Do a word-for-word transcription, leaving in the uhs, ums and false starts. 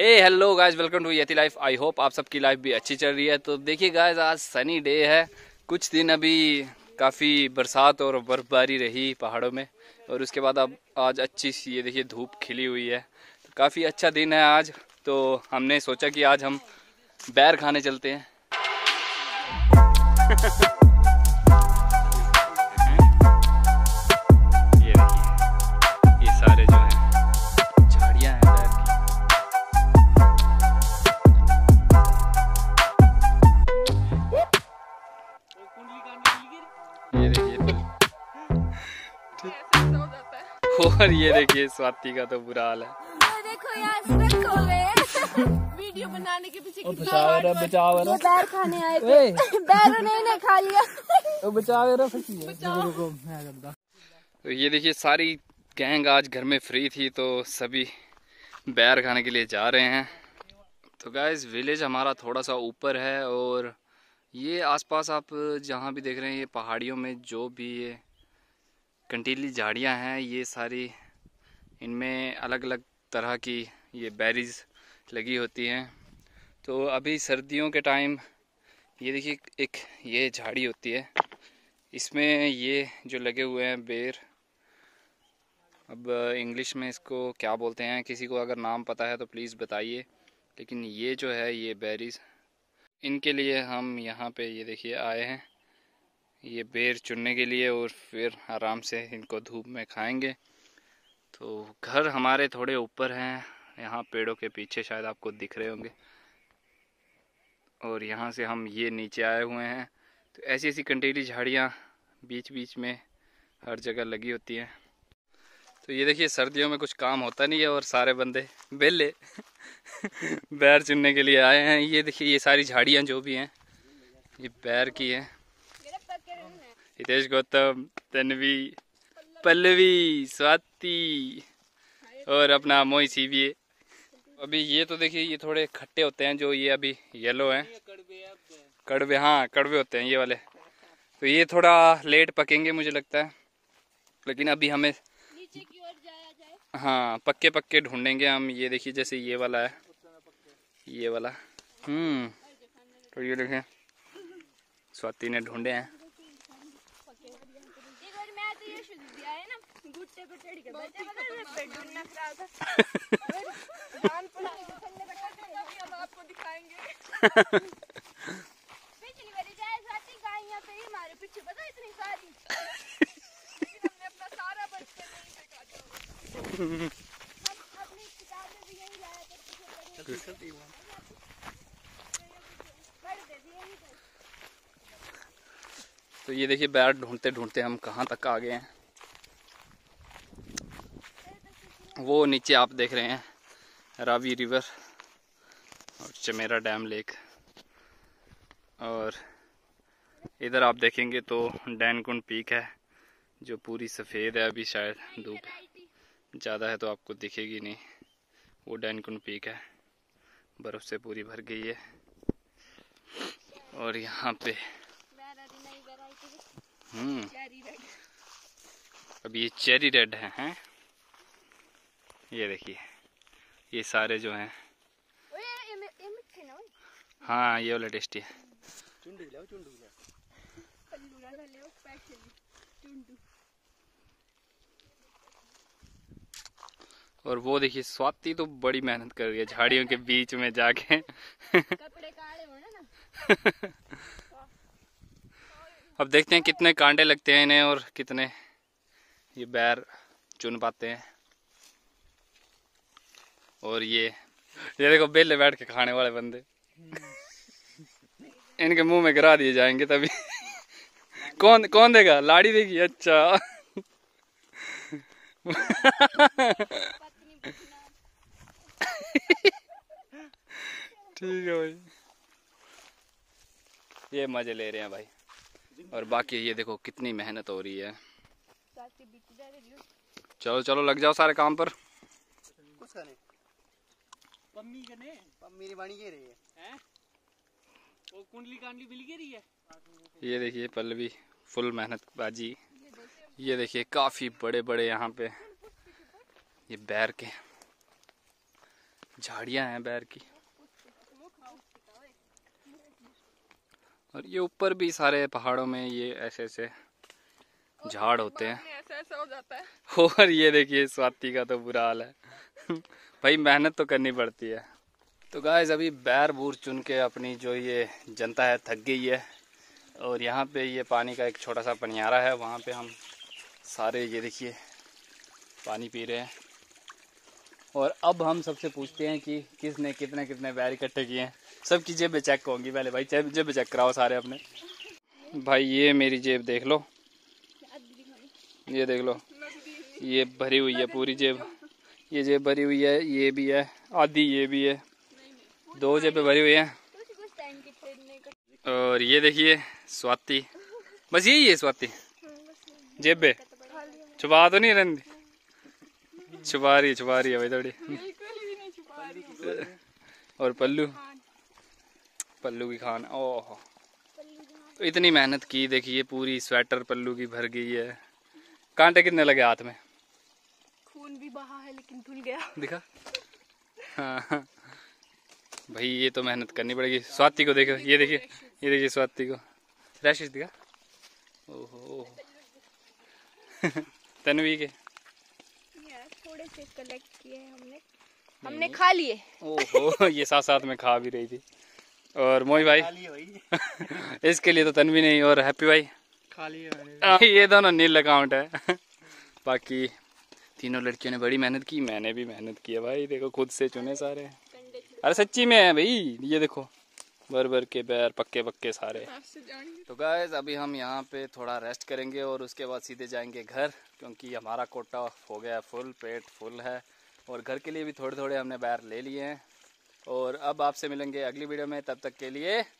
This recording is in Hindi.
Hey hello guys, welcome to Yati life. I hope आप सबकी लाइफ भी अच्छी चल रही है। तो देखिए गाइस, आज सनी डे है। कुछ दिन अभी काफ़ी बरसात और बर्फबारी रही पहाड़ों में, और उसके बाद अब आज अच्छी सी ये देखिए धूप खिली हुई है। तो काफ़ी अच्छा दिन है आज। तो हमने सोचा कि आज हम बैर खाने चलते हैं। और ये देखिए स्वाति का तो बुरा हाल है। ये देखो यार, हो गए वीडियो बनाने के पीछे कितना बचाव है। बैर खाने आए थे, बैर नहीं खा लिया तो बचाव है। तो ये देखिए सारी गैंग आज घर में फ्री थी, तो सभी बैर खाने के लिए जा रहे हैं। तो गाइस, विलेज हमारा थोड़ा सा ऊपर है, और ये आसपास आप जहाँ भी देख रहे हैं ये पहाड़ियों में जो भी ये कंटीली झाड़ियाँ हैं, ये सारी इनमें अलग अलग तरह की ये बेरीज लगी होती हैं। तो अभी सर्दियों के टाइम ये देखिए एक ये झाड़ी होती है, इसमें ये जो लगे हुए हैं बेर, अब इंग्लिश में इसको क्या बोलते हैं, किसी को अगर नाम पता है तो प्लीज़ बताइए। लेकिन ये जो है ये बेरीज, इनके लिए हम यहाँ पे ये देखिए आए हैं, ये बेर चुनने के लिए, और फिर आराम से इनको धूप में खाएंगे। तो घर हमारे थोड़े ऊपर हैं, यहाँ पेड़ों के पीछे शायद आपको दिख रहे होंगे, और यहाँ से हम ये नीचे आए हुए हैं। तो ऐसी ऐसी कंटीली झाड़ियाँ बीच बीच में हर जगह लगी होती हैं। तो ये देखिए सर्दियों में कुछ काम होता नहीं है, और सारे बंदे बेले बैर चुनने के लिए आए हैं। ये देखिए ये सारी झाड़ियाँ जो भी हैं ये बैर की हैं। हितेश, गौतम, तन्वी, पल्लवी, स्वाति और अपना मोई सीबीए। अभी ये तो देखिए ये थोड़े खट्टे होते हैं, जो ये अभी येलो हैं, कड़वे, हाँ कड़वे होते हैं ये वाले। तो ये थोड़ा लेट पकेंगे मुझे लगता है, लेकिन अभी हमें नीचे की ओर जाया जाए। हाँ, पक्के पक्के ढूंढेंगे हम। ये देखिए जैसे ये वाला है, ये वाला, हम्म, तो ये देखें स्वाति ने ढूंढे हैं। तो ये देखिए बैर ढूंढते ढूंढते हम कहाँ तक आ गए हैं। वो नीचे आप देख रहे हैं रावी रिवर और चमेरा डैम लेक, और इधर आप देखेंगे तो डानकुंड पीक है जो पूरी सफ़ेद है। अभी शायद धूप ज़्यादा है तो आपको दिखेगी नहीं। वो डानकुंड पीक है, बर्फ़ से पूरी भर गई है। और यहाँ पे हम्म अब ये चेरी रेड है, हैं? ये देखिए ये सारे जो हैं, हाँ ये वाला टेस्टी है। और वो देखिए स्वाति तो बड़ी मेहनत कर रही है झाड़ियों के बीच में जाके। अब देखते हैं कितने कांटे लगते हैं इन्हें, और कितने ये बैर चुन पाते हैं। और ये ये देखो बेले बैठ के खाने वाले बंदे, इनके मुंह में गिरा दिए जाएंगे तभी। कौन कौन देगा, लाड़ी देगी? अच्छा। ठीक है भाई, ये मजे ले रहे हैं भाई। और बाकी ये देखो कितनी मेहनत हो रही है। चलो चलो लग जाओ सारे काम पर। पम्मी कने पम्मी री बणी के रही है, हैं? वो कुंडली कांडली मिल के रही है। ये देखिए पल्लवी फुल मेहनत बाजी। ये देखिए काफी बड़े बड़े यहाँ पे ये बैर के झाड़ियां हैं बैर की। और ये ऊपर भी सारे पहाड़ों में ये ऐसे ऐसे झाड़ होते हैं, ऐसा ऐसा हो जाता है। और ये देखिए स्वाति का तो बुरा हाल है भाई, मेहनत तो करनी पड़ती है। तो गाइस अभी बैर बूर चुन के अपनी जो ये जनता है थक गई है। और यहाँ पे ये पानी का एक छोटा सा पनियारा है, वहाँ पे हम सारे ये देखिए पानी पी रहे हैं। और अब हम सबसे पूछते हैं कि किसने कितने कितने बैर इकट्ठे किए हैं। सबकी जेब में चेक होंगी पहले, भाई जेब चेक कराओ सारे अपने। भाई ये मेरी जेब देख लो, ये देख लो, ये भरी हुई है पूरी जेब, ये जेब भरी हुई है, ये भी है आधी, ये भी है, दो जेबें भरी हुई हैं। और ये देखिए स्वाति, बस यही है स्वाति, जेबें छुपा तो नहीं रही, छुपा रही छुपा रही है भाई थोड़ी। और पल्लू पल्लू की खान, ओह इतनी मेहनत की, देखिए पूरी स्वेटर पल्लू की भर गई है। कांटे कितने लगे हाथ में, खून भी बहा है लेकिन धुल गया दिखा हाँ भाई ये तो मेहनत करनी पड़ेगी। स्वाति को देखो, ये देखिए ये देखिए स्वाति को रैशेस दिखा, ओहो तन्वी के थोड़े से कलेक्ट किए हमने हमने खा लिए। ओहो ये साथ साथ में खा भी रही थी। और मोई भाई, भाई। इसके लिए तो तन्वी नहीं, और हैप्पी भाई खाली है। ये दोनों नील अकाउंट है बाकी तीनों लड़कियों ने बड़ी मेहनत की, मैंने भी मेहनत की है भाई, देखो खुद से चुने सारे। अरे सच्ची में है भाई, ये देखो भर भर के बैर, पक्के पक्के सारे। तो गाइस अभी हम यहाँ पे थोड़ा रेस्ट करेंगे और उसके बाद सीधे जाएंगे घर, क्योंकि हमारा कोटा हो गया है फुल, पेट फुल है। और घर के लिए भी थोड़े थोड़े हमने बैर ले लिए हैं। और अब आपसे मिलेंगे अगली वीडियो में, तब तक के लिए।